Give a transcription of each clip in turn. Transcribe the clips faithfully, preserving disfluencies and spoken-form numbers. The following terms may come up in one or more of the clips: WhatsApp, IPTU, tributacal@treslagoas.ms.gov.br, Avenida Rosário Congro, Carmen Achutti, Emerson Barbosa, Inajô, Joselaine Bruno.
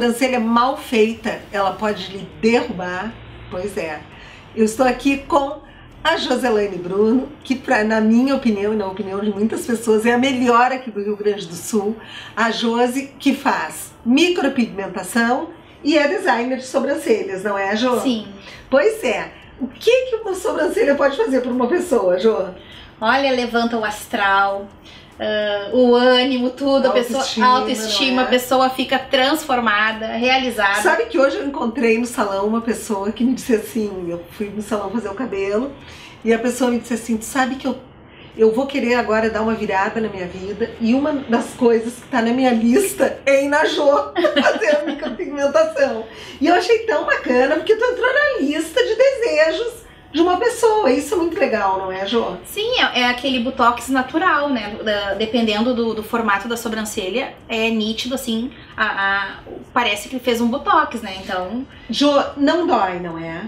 sobrancelha mal feita, ela pode lhe derrubar. Pois é. Eu estou aqui com a Joselaine Bruno, que pra, na minha opinião e na opinião de muitas pessoas é a melhor aqui do Rio Grande do Sul. A Josi, que faz micropigmentação e é designer de sobrancelhas, não é, Jô? Sim. Pois é. O que, que uma sobrancelha pode fazer para uma pessoa, Jô? Olha, levanta o astral, uh, o ânimo, tudo, a pessoa, autoestima, a pessoa fica transformada, realizada. Sabe que hoje eu encontrei no salão uma pessoa que me disse assim, eu fui no salão fazer o cabelo, e a pessoa me disse assim, tu sabe que eu, eu vou querer agora dar uma virada na minha vida, e uma das coisas que tá na minha lista é Inajô, fazer a micropigmentação. E eu achei tão bacana, porque tu entrou na lista de desejos de uma pessoa, isso é muito legal, não é, Jô? Sim, é, é aquele botox natural, né, da, dependendo do, do formato da sobrancelha, é nítido, assim, a, a, parece que fez um botox, né, então... Jô, não dói, não é?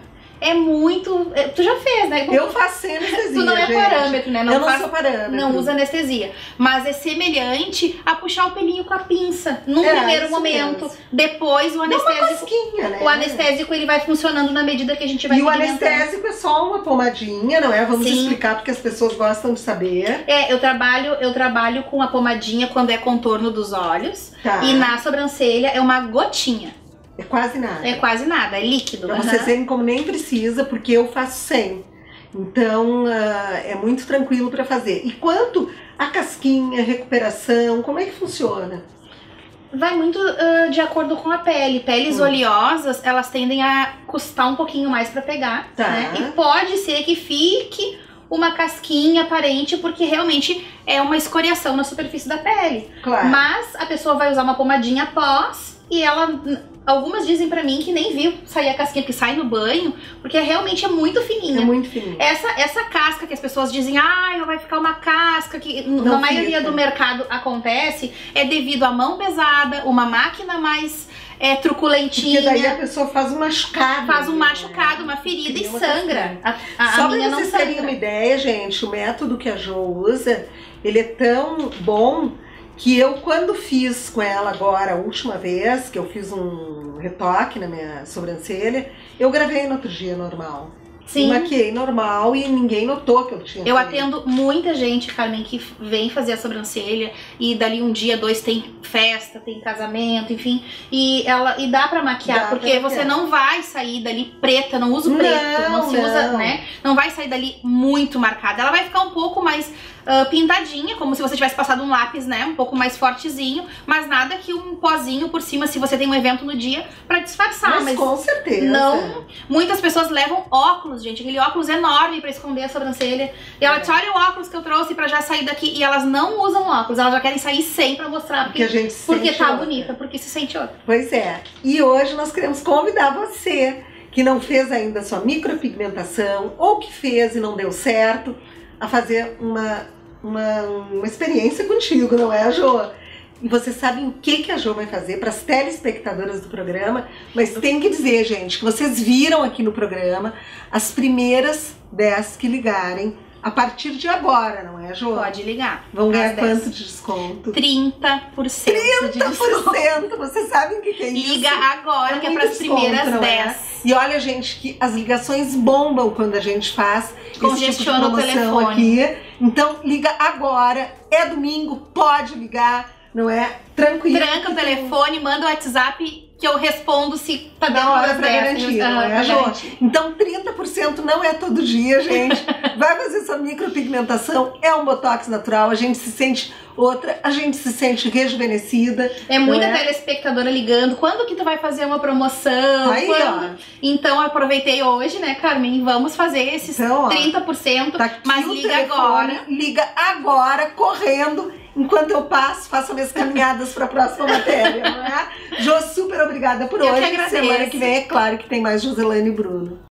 É muito... É, tu já fez, né? Eu faço sem anestesia, tu não é gente. Parâmetro, né? Não, eu não faço, sou parâmetro. Não usa anestesia, mas é semelhante a puxar o pelinho com a pinça, num é, primeiro momento, mesmo. Depois o anestésico... Né? O anestésico, ele vai funcionando na medida que a gente vai... E o anestésico é só uma pomadinha, não é? Vamos Sim. explicar, porque as pessoas gostam de saber. É, eu trabalho, eu trabalho com a pomadinha quando é contorno dos olhos, tá. E na sobrancelha é uma gotinha. É quase nada. É quase nada, é líquido. Pra vocês verem como nem precisa, porque eu faço sem. Então, uh, é muito tranquilo pra fazer. E quanto a casquinha, a recuperação, como é que funciona? Vai muito uh, de acordo com a pele. Peles hum. oleosas, elas tendem a custar um pouquinho mais pra pegar. Tá. Né? E pode ser que fique uma casquinha aparente, porque realmente é uma escoriação na superfície da pele. Claro. Mas a pessoa vai usar uma pomadinha após e ela... Algumas dizem pra mim que nem viu sair a casquinha, porque sai no banho, porque realmente é muito fininha. É muito fininha. Essa, essa casca que as pessoas dizem, ai, ah, vai ficar uma casca, que não na maioria fica. Do mercado acontece, é devido à mão pesada, uma máquina mais é, truculentinha. Porque daí a pessoa faz um machucado. Faz um machucado, né? Uma ferida e sangra. A, a, Só a pra minha vocês não terem uma ideia, gente, o método que a Jo usa, ele é tão bom... Que eu, quando fiz com ela agora, a última vez, que eu fiz um retoque na minha sobrancelha, eu gravei no outro dia normal. Sim. Maquiei normal e ninguém notou que eu tinha. Eu feito. Atendo muita gente, Carmen, que vem fazer a sobrancelha e dali um dia, dois, tem festa, tem casamento, enfim. E, ela, e dá pra maquiar, dá porque pra você maquiar. Não vai sair dali preta, não usa o preto, não, não se não. usa, né? Não vai sair dali muito marcada. Ela vai ficar um pouco mais uh, pintadinha, como se você tivesse passado um lápis, né? Um pouco mais fortezinho, mas nada que um pozinho por cima, se você tem um evento no dia, pra disfarçar. Mas, mas com certeza. Não, muitas pessoas levam óculos. Gente, aquele óculos enorme pra esconder a sobrancelha. E ela é. Disse, olha o óculos que eu trouxe pra já sair daqui. E elas não usam óculos, elas já querem sair sem pra mostrar. Porque, porque, a gente porque tá outra. bonita, porque se sente outra. Pois é. E hoje nós queremos convidar você que não fez ainda a sua micropigmentação ou que fez e não deu certo a fazer uma, uma, uma experiência contigo, não é, Jô? E vocês sabem o que, que a Jo vai fazer para as telespectadoras do programa, mas tem que dizer, gente, que vocês viram aqui no programa as primeiras dez que ligarem a partir de agora, não é, Jo? Pode ligar. Vão ganhar quanto de desconto? trinta por cento, trinta por cento de desconto. Vocês sabem o que, que é isso? Liga agora, é que é para as primeiras dez. É? E olha, gente, que as ligações bombam quando a gente faz congestiona esse tipo de promoção aqui. Então, liga agora. É domingo, pode ligar. Não é? Tranquilo. Tranca o telefone, manda o WhatsApp que eu respondo se tá dando hora pra garantir, não é, Jô? Então trinta por cento não é todo dia, gente. Vai fazer sua micropigmentação, é um botox natural, a gente se sente outra, a gente se sente rejuvenescida. É muita é? telespectadora ligando, quando que tu vai fazer uma promoção? Aí, quando... ó. Então aproveitei hoje, né, Carmen? Vamos fazer esses então, ó, trinta por cento, tá, mas liga telefone, agora. Liga agora, correndo. Enquanto eu passo, faço minhas caminhadas para a próxima matéria, não é? Jô, super obrigada por eu hoje. Semana que vem, é claro que tem mais Joselaine e Bruno.